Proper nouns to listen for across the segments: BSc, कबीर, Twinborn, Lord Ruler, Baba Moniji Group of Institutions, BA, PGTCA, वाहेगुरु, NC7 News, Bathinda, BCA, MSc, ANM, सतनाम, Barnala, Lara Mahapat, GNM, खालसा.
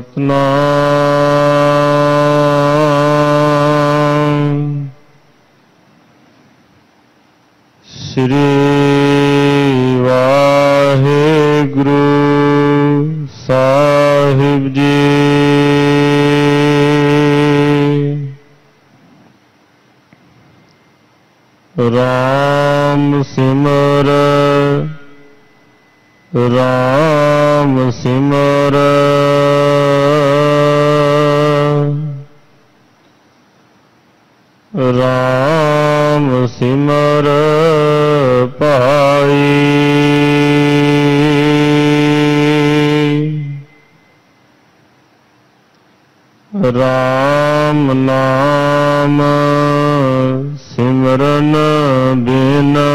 सतनाम श्री वाहेगुरु साहिब जी। राम सिमर राम सिमर राम सिमर पाई राम नाम सिमरन बिना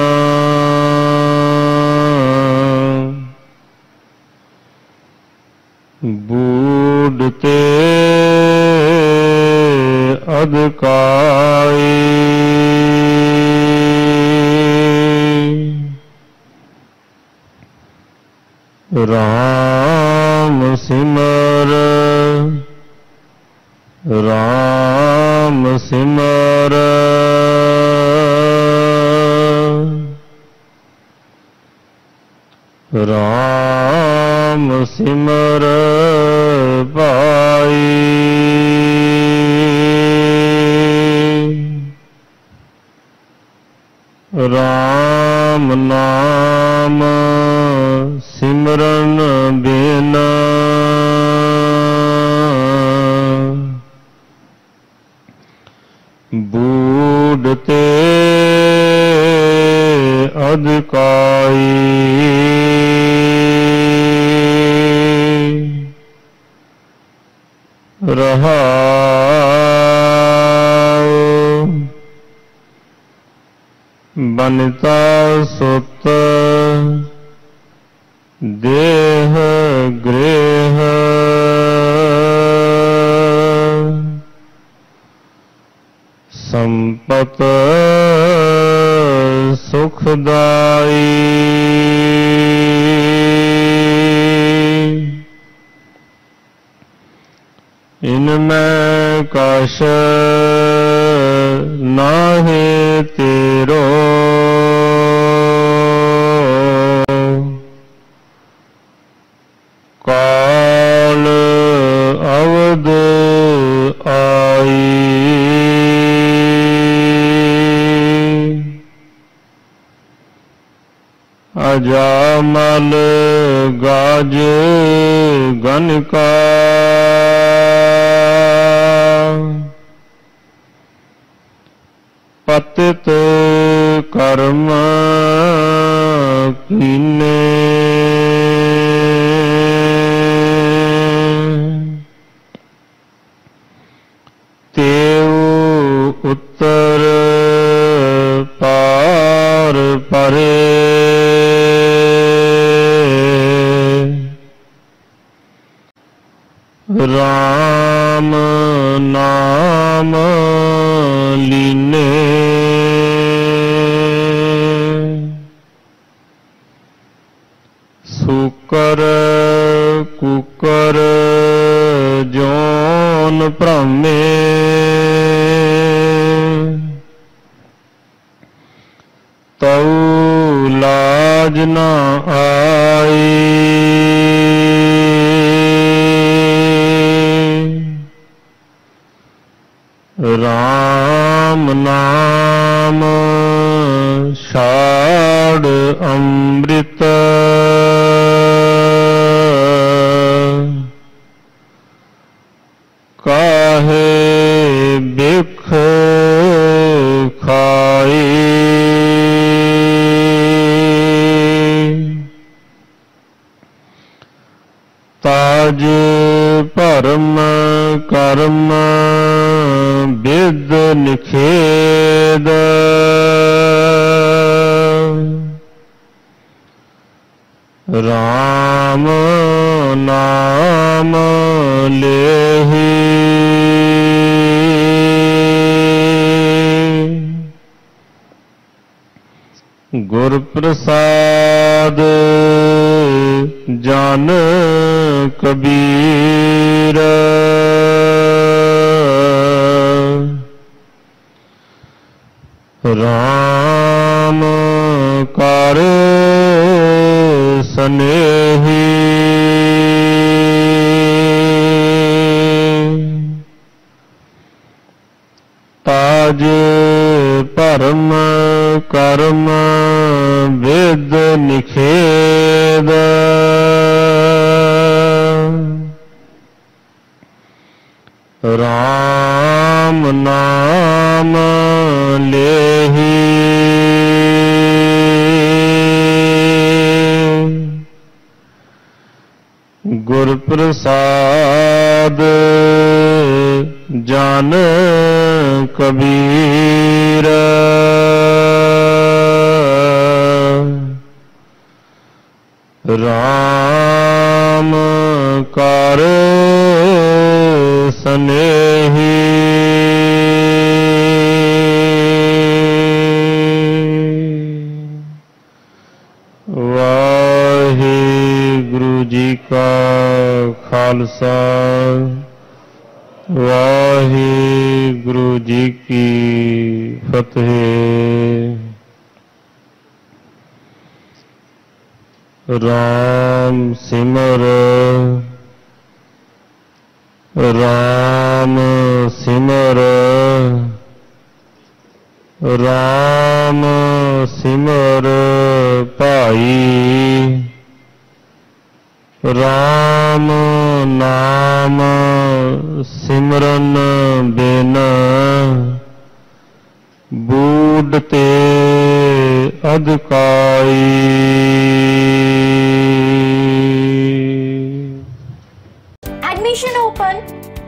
बूढ़ते अधकाई राम सिमर राम सिमर पाई राम नाम सिमरन बिना बूढ़ते अधकाई रहाओ बनता सुत देह गृह संपत सुखदाई इनमें कश नाहे तेरो काल अवध आई अजामल गाज गनका पतित कर्म कीने तेउ उत्तर पार परे राम नाम लीने सुकर कुकर जोन भ्रमे तौ लाज ना आई राम नाम षाड अमृत काहे बिख खाई ताज परम कर्म बिद निखेद राम नाम लेहि गुर प्रसाद जान कबीर ਸਨੇਹੀ ਤਾਜ ਪਰਮ ਕਰਮ ਵੇਦ ਨਿਖੇਦ ਰਾਮ ਨਾਮ ਲੇਹੀ ਗੁਰ ਪ੍ਰਸਾਦ ਜਨ ਕਬੀਰ ਰਾਮ ਕਰ ਸਨੇਹੀ ਵਾਹਿਗੁਰੂ ਜੀ ਕਾ ਖਾਲਸਾ ਵਾਹਿਗੁਰੂ ਜੀ ਕੀ ਫਤਿਹ। ਰਾਮ ਸਿਮਰ ਰਾਮ ਸਿਮਰ ਰਾਮ ਸਿਮਰ ਭਾਈ ਰਾਮ ਨਾਮ ਸਿਮਰਨ ਬਿਨ ਬੂਢ ਤੇ ਅਧਕਾਈ। Admission open,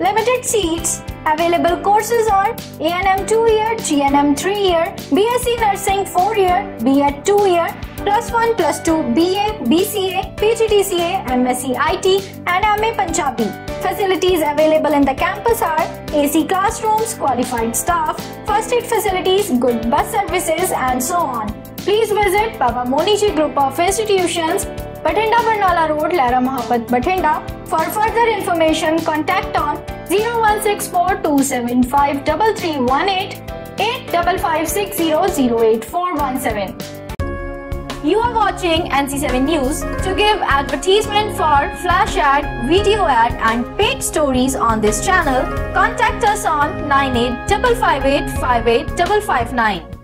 limited seats, available courses are ANM 2-year, GNM 3-year, BSc Nursing 4-year, BA 2-year, +1 + 2 BA, BCA, PGTCA, MSc IT and MA Punjabi. Facilities available in the campus are AC classrooms, qualified staff, first aid facilities, good bus services and so on. Please visit Baba Moniji Group of Institutions, Bathinda Barnala Road, Lara Mahapat, Bathinda. For further information, contact on 016427533188 8556008417. You are watching NC7 News. To give advertisement for flash ad, video ad and paid stories on this channel, contact us on 9855858559.